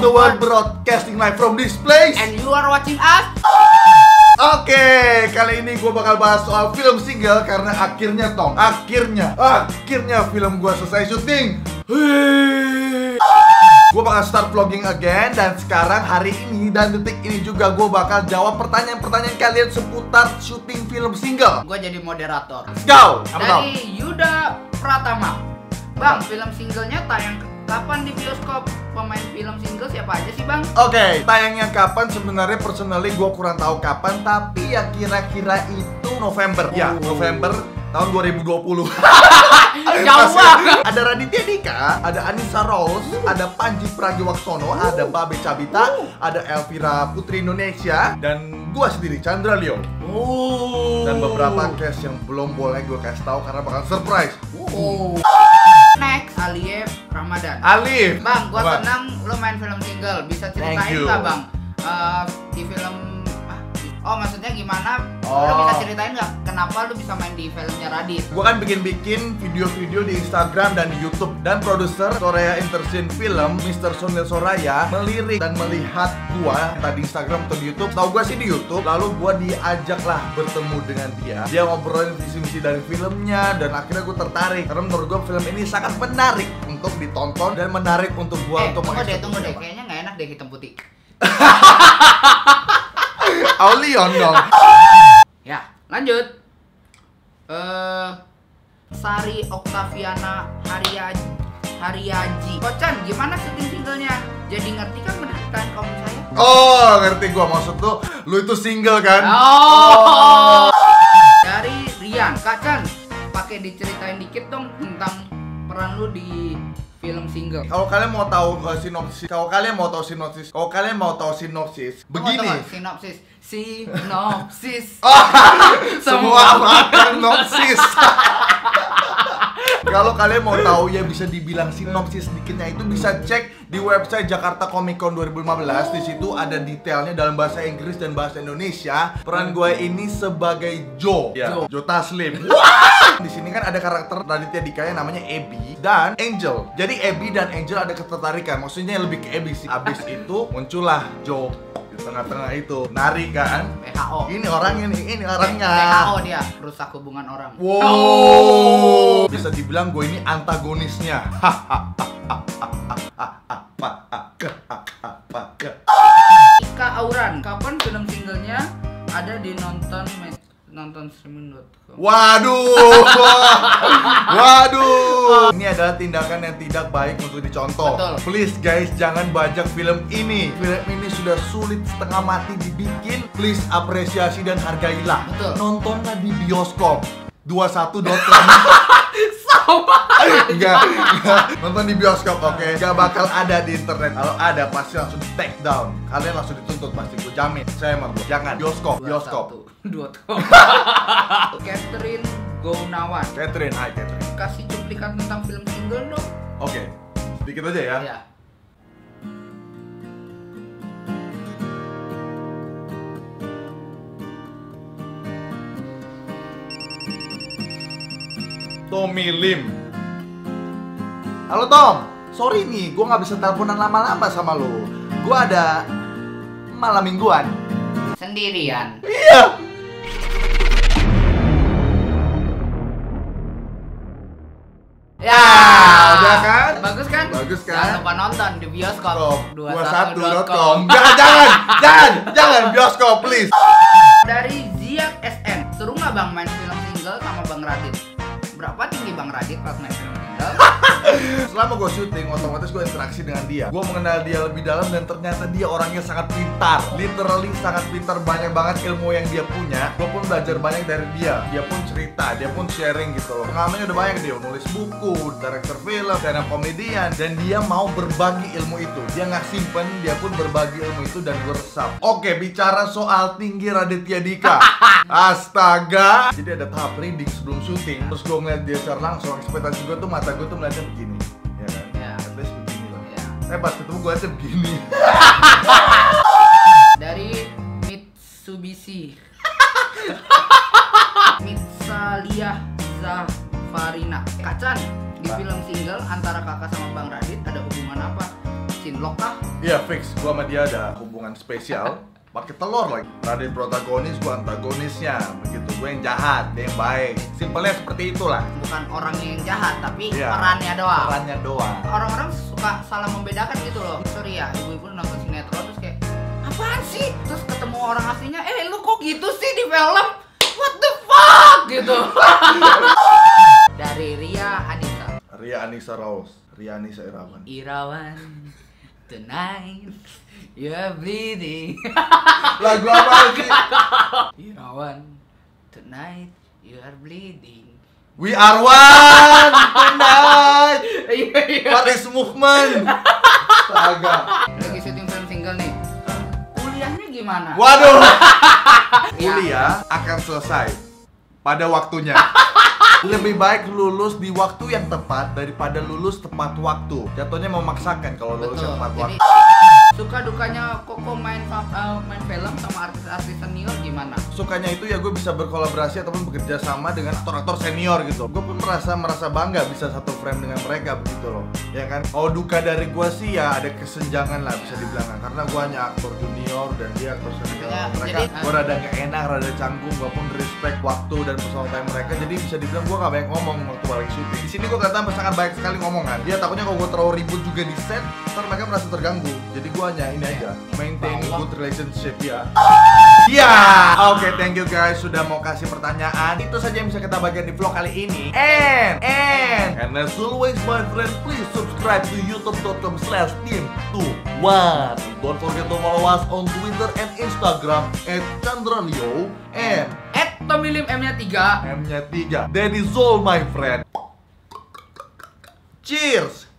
of the world broadcasting live from this place, and you are watching us. Oke, kali ini gue bakal bahas soal film single karena akhirnya Tom, akhirnya film gue selesai syuting. Gue bakal start vlogging again, dan sekarang hari ini dan detik ini juga gue bakal jawab pertanyaan-pertanyaan kalian seputar syuting film single. Gue jadi moderator. Let's go. Dari Yuda Pratama, Bang, film singlenya tayang kapan di bioskop? Pemain film single siapa aja sih, Bang? Oke, tayangnya kapan? Sebenarnya personally gue kurang tahu kapan, tapi ya kira-kira itu November. Ya, November tahun 2020. Jauh banget. Ada Raditya Dika, ada Annisa Rawles, ada Panji Pragiwaksono, ada Babe Cabita, ada Elvira Putri Indonesia, dan gue sendiri, Chandraliow. Dan beberapa cast yang belum boleh gue kasih tahu karena bakal surprise. Next, Alif Ramadan. Alif, Bang, gue senang lo main film single. Bisa ceritain nggak, Bang, di film? Oh, maksudnya gimana? Lo bisa ceritain nggak kenapa lo bisa main di filmnya Radit? Gue kan bikin video-video di Instagram dan di YouTube, dan produser Soraya Intercine Films, Mr. Sunil Soraya, melirik dan melihat gue tadi Instagram atau di YouTube. Tahu gue sih di YouTube, lalu gue diajaklah bertemu dengan dia. Dia ngobrolin visi-misi dari filmnya, dan akhirnya gue tertarik karena menurut gue film ini sangat menarik untuk ditonton dan menarik untuk gue untuk mengeksplor. Tunggu deh, kayaknya nggak enak deh hitam putih. Aulion dong. Ya, lanjut. Sari Oktaviana Hariaji. Kocan, gimana syuting singlenya? Jadi ngerti kan penderitaan kaum saya? Oh, ngerti gua, maksud lu itu single kan? Oh. Dari Rian, Kacan, pakai diceritain dikit dong tentang peran lu di film single. Kalau kalian mau tahu sinopsis, begini. Sinopsis. Oh, semua sinopsis. Kalau kalian mau tahu ya bisa dibilang sinopsis sedikitnya itu bisa cek di website Jakarta Comic Con 2015. Di situ ada detailnya dalam bahasa Inggris dan bahasa Indonesia. Peran gue ini sebagai Joe, Joe Taslim. Di sini kan ada karakter Raditya Dika yang namanya Abby dan Angel. Jadi Abby dan Angel ada ketertarikan, maksudnya lebih ke Abby sih. Abis itu muncullah Joe di tengah-tengah itu, nari kan? PHO. Ini orangnya nih, ini orangnya. PHO dia, rusak hubungan orang. Wow. Bisa dibilang gue ini antagonisnya. Kak Auran, kapan film singlenya ada di nonton streaming.com? Waduh. Ini adalah tindakan yang tidak baik untuk dicontoh. Betul. Please guys, jangan bajak film ini. Film ini sudah sulit setengah mati dibikin. Please apresiasi dan hargailah. Betul. Nontonlah di bioskop 21.com. Enggak. Nonton di bioskop, oke. Gak bakal ada di internet. Kalau ada pasti langsung take down. Kalian langsung dituntut, pasti gue jamin. Saya emang jangan bioskop. 21.com. Catherine Gonawan. Catherine. Kasih cuplikan tentang film single dong. Oke. Sedikit aja ya. Iya. Tommy Lim. Halo Tom, sorry nih, gue gak bisa teleponan lama-lama sama lo. Gue ada malam mingguan. Sendirian? Iya. Ya, udah kan? Bagus kan? Bagus kan? Jangan lupa nonton di bioskop 21.com. Jangan bioskop, please. Dari Ziak SN, seru gak Bang main film single sama Bang Radit? Berapa tinggi Bang Radit pas main film single? Selama gue syuting, otomatis gue interaksi dengan dia. Gue mengenal dia lebih dalam dan ternyata dia orangnya sangat pintar. Literally sangat pintar, banyak banget ilmu yang dia punya. Gue pun belajar banyak dari dia. Dia pun cerita, dia pun sharing gitu loh. Pengalamannya udah banyak, dia nulis buku, director film, stand-up komedian. Dan dia mau berbagi ilmu itu. Dia gak simpen, dia pun berbagi ilmu itu dan gue resap. Oke, bicara soal tinggi Raditya Dika. Astaga. Jadi ada tahap reading sebelum syuting. Terus gue ngeliat dia secara langsung, ekspektasi gue tuh, mata gue tuh melihatnya begini, ya kan? Ya. At least begini loh. Ya. Tapi pas ketemu gue aja begini. Dari Mitsubishi. Mitsaliyah Zafarina. Kacan, di film single antara kakak sama Bang Radit ada hubungan apa? Cinlok kah? Ya. Iya, fix. Gua sama dia ada hubungan spesial. Pakai telur lagi. Raden protagonis, gua antagonisnya. Begitu, gue yang jahat, dia yang baik. Simpelnya seperti itulah. Bukan orang yang jahat, tapi ya, perannya doang. Perannya doang. Orang-orang suka salah membedakan gitu loh. Sorry ya, ibu-ibu nonton sinetron terus kayak, apaan sih? Terus ketemu orang aslinya, eh lu kok gitu sih di film? What the fuck? Gitu. Dari Ria Anissa. Ria Anissa Rawles. Ria Anissa Irawan. Tonight, you're bleeding. Lagu apa sih? Irawan, tonight you are bleeding. We are one tonight. What is movement? Astaga. Lagi syuting film single nih. Kuliahnya gimana? Waduh. Kuliah akan selesai pada waktunya. Lebih baik lulus di waktu yang tepat daripada lulus tepat waktu. Jatuhnya memaksakan kalau lulus yang tepat waktu. Suka dukanya Koko main film sama artis-artis senior gimana? Sukanya itu ya gue bisa berkolaborasi ataupun bekerja sama dengan aktor-aktor senior gitu. Gue pun merasa bangga bisa satu frame dengan mereka begitu loh. Ya kan? Oh, duka dari gue sih ya ada kesenjangan lah bisa dibilang. Karena gue hanya aktor junior dan dia aktor senior. Ya, mereka gue rada gak enak, rada canggung. Gue pun respect waktu dan personal time mereka. Jadi bisa dibilang gue gak banyak ngomong waktu balik syuting. Di sini gue kelihatan sangat banyak sekali ngomongan. Dia takutnya kalau gue terlalu ribut juga di set, ntar mereka merasa terganggu. Jadi gue hanya ini aja, maintain good relationship ya. Oke, thank you guys sudah mau kasih pertanyaan. Itu saja yang bisa kita bagikan di vlog kali ini. And as always my friend, please subscribe to youtube.com/Tim2one. Don't forget to follow us on Twitter and Instagram @Chandraliow and Tommy Lim, M-nya 3. That is all my friend. Cheers.